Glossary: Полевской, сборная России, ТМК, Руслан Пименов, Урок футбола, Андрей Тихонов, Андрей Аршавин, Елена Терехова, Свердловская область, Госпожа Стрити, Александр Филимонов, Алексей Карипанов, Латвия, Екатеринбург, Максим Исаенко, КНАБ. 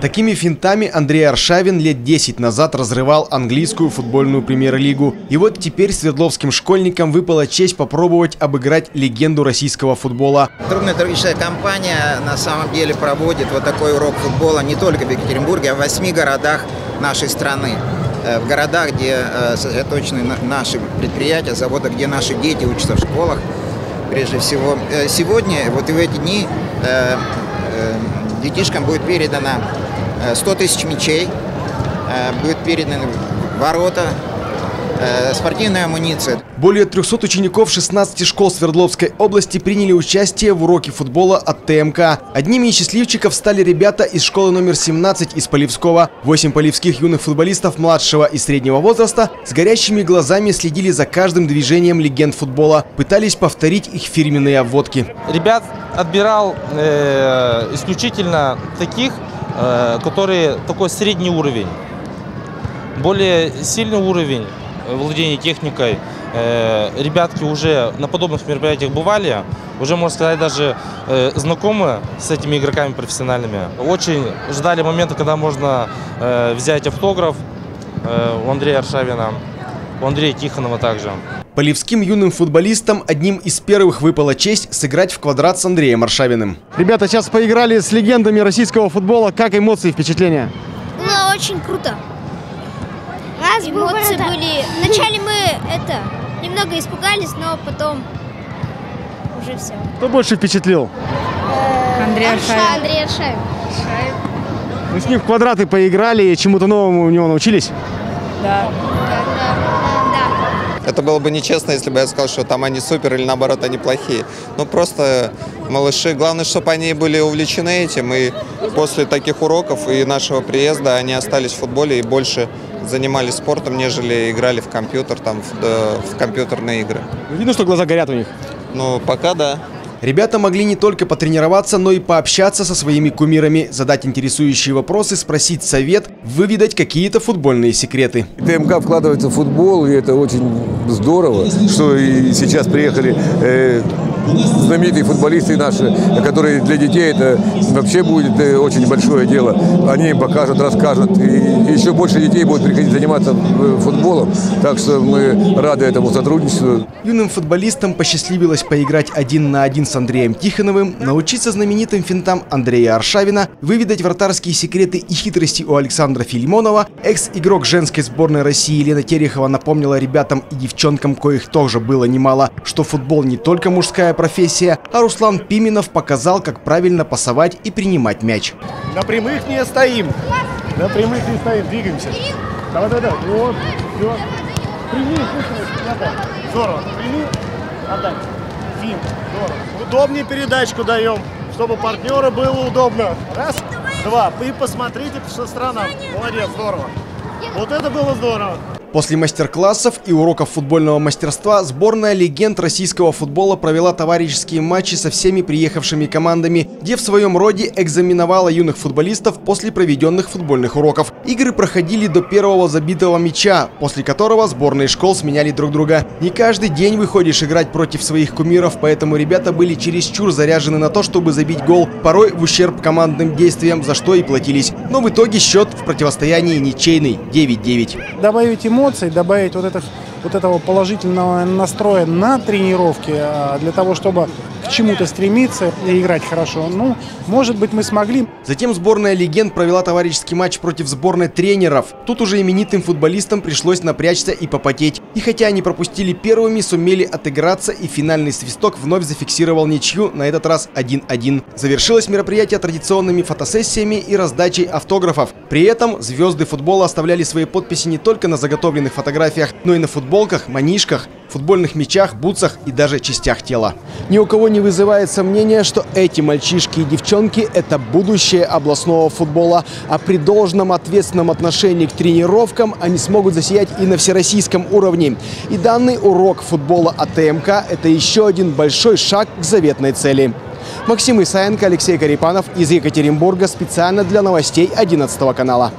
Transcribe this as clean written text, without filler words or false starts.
Такими финтами Андрей Аршавин лет 10 назад разрывал английскую футбольную премьер-лигу. И вот теперь свердловским школьникам выпала честь попробовать обыграть легенду российского футбола. Труднодорожная компания на самом деле проводит вот такой урок футбола не только в Екатеринбурге, а в 8 городах нашей страны. В городах, где сосредоточены наши предприятия, заводы, где наши дети учатся в школах, прежде всего. Сегодня, вот и в эти дни, детишкам будет передано 100 тысяч мячей, будет переданы ворота, спортивная амуниция. Более 300 учеников 16 школ Свердловской области приняли участие в уроке футбола от ТМК. Одними из счастливчиков стали ребята из школы номер 17 из Полевского. 8 полевских юных футболистов младшего и среднего возраста с горящими глазами следили за каждым движением легенд футбола, пытались повторить их фирменные обводки. Ребят отбирал исключительно таких, которые такой средний уровень, более сильный уровень владения техникой. Ребятки уже на подобных мероприятиях бывали, уже, можно сказать, даже знакомы с этими игроками профессиональными. Очень ждали момента, когда можно взять автограф у Андрея Аршавина, у Андрея Тихонова также. Полевским юным футболистам одним из первых выпала честь сыграть в квадрат с Андреем Аршавиным. Ребята сейчас поиграли с легендами российского футбола. Как эмоции и впечатления? Ну, очень круто. Эмоции были... Вначале мы немного испугались, но потом уже все. Кто больше впечатлил? Андрей Аршавин. Мы с ним в квадраты поиграли и чему-то новому у него научились? Да. Это было бы нечестно, если бы я сказал, что там они супер или наоборот они плохие. Ну просто малыши, главное, чтобы они были увлечены этим, и после таких уроков и нашего приезда они остались в футболе и больше занимались спортом, нежели играли в компьютер, там, в компьютерные игры. Видно, что глаза горят у них? Ну пока да. Ребята могли не только потренироваться, но и пообщаться со своими кумирами, задать интересующие вопросы, спросить совет, выведать какие-то футбольные секреты. ТМК вкладывается в футбол, и это очень здорово, что и сейчас приехали знаменитые футболисты наши, которые для детей это вообще будет очень большое дело. Они им покажут, расскажут, и еще больше детей будут приходить заниматься футболом. Так что мы рады этому сотрудничеству. Юным футболистам посчастливилось поиграть 1 на 1 с Андреем Тихоновым, научиться знаменитым финтам Андрея Аршавина, выведать вратарские секреты и хитрости у Александра Филимонова. Экс-игрок женской сборной России Елена Терехова напомнила ребятам и девчонкам, коих тоже было немало, что футбол не только мужская профессия, а Руслан Пименов показал, как правильно пасовать и принимать мяч. На прямых не стоим. На прямых не стоим. Двигаемся. Да-да-да. Вот. Все. Прямые. Здорово. Прямые. Отдай. Финт. Здорово. Удобнее передачку даем, чтобы партнеру было удобно. Раз, два. И посмотрите, что страна. Молодец. Здорово. Вот это было здорово. После мастер-классов и уроков футбольного мастерства сборная легенд российского футбола провела товарищеские матчи со всеми приехавшими командами, где в своем роде экзаменовала юных футболистов после проведенных футбольных уроков. Игры проходили до первого забитого мяча, после которого сборные школ сменяли друг друга. Не каждый день выходишь играть против своих кумиров, поэтому ребята были чересчур заряжены на то, чтобы забить гол, порой в ущерб командным действиям, за что и платились. Но в итоге счет в противостоянии ничейный – 9-9. Добавить эмоций, добавить вот этого положительного настроя на тренировке для того, чтобы к чему-то стремиться и играть хорошо. Ну, может быть, мы смогли. Затем сборная легенд провела товарищеский матч против сборной тренеров. Тут уже именитым футболистам пришлось напрячься и попотеть. И хотя они пропустили первыми, сумели отыграться, и финальный свисток вновь зафиксировал ничью, на этот раз 1-1. Завершилось мероприятие традиционными фотосессиями и раздачей автографов. При этом звезды футбола оставляли свои подписи не только на заготовленных фотографиях, но и на футболках, манишках, футбольных мячах, бутсах и даже частях тела. Ни у кого не вызывает сомнения, что эти мальчишки и девчонки – это будущее областного футбола. А при должном ответственном отношении к тренировкам они смогут засиять и на всероссийском уровне. И данный урок футбола от ТМК – это еще один большой шаг к заветной цели. Максим Исаенко, Алексей Карипанов из Екатеринбурга специально для новостей 11 канала.